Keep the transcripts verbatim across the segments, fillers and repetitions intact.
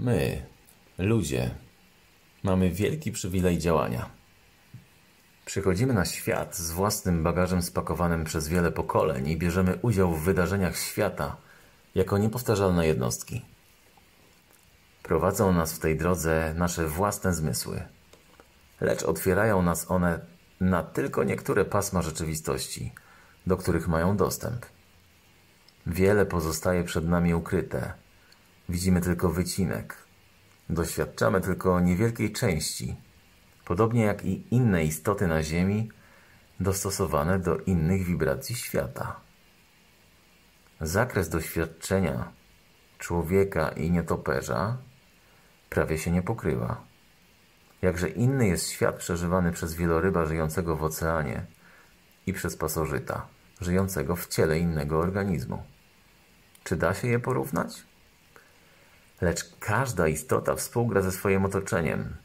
My, ludzie, mamy wielki przywilej działania. Przychodzimy na świat z własnym bagażem spakowanym przez wiele pokoleń i bierzemy udział w wydarzeniach świata jako niepowtarzalne jednostki. Prowadzą nas w tej drodze nasze własne zmysły, lecz otwierają nas one na tylko niektóre pasma rzeczywistości, do których mają dostęp. Wiele pozostaje przed nami ukryte. Widzimy tylko wycinek. Doświadczamy tylko niewielkiej części, podobnie jak i inne istoty na Ziemi, dostosowane do innych wibracji świata. Zakres doświadczenia człowieka i nietoperza prawie się nie pokrywa. Jakże inny jest świat przeżywany przez wieloryba żyjącego w oceanie i przez pasożyta żyjącego w ciele innego organizmu. Czy da się je porównać? Lecz każda istota współgra ze swoim otoczeniem,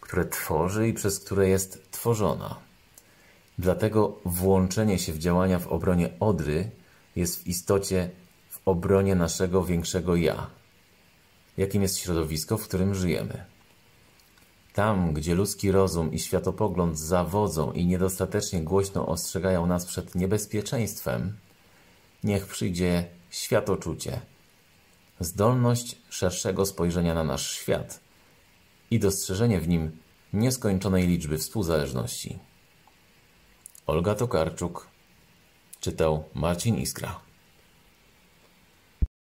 które tworzy i przez które jest tworzona. Dlatego włączenie się w działania w obronie Odry jest w istocie w obronie naszego większego ja, jakim jest środowisko, w którym żyjemy. Tam, gdzie ludzki rozum i światopogląd zawodzą i niedostatecznie głośno ostrzegają nas przed niebezpieczeństwem, niech przyjdzie światoczucie, zdolność szerszego spojrzenia na nasz świat i dostrzeżenie w nim nieskończonej liczby współzależności. Olga Tokarczuk, czytał Marcin Iskra.